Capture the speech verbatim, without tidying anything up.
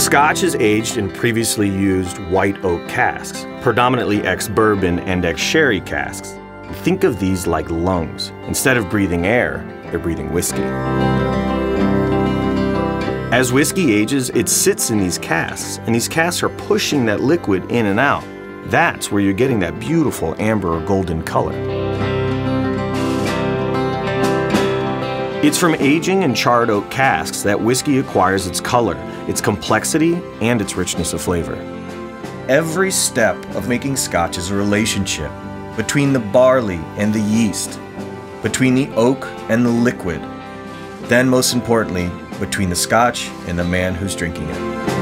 Scotch is aged in previously used white oak casks, predominantly ex-bourbon and ex-sherry casks. Think of these like lungs. Instead of breathing air, they're breathing whiskey. As whiskey ages, it sits in these casks, and these casks are pushing that liquid in and out. That's where you're getting that beautiful amber or golden color. It's from aging in charred oak casks that whiskey acquires its color, its complexity, and its richness of flavor. Every step of making Scotch is a relationship between the barley and the yeast, between the oak and the liquid, then most importantly, between the Scotch and the man who's drinking it.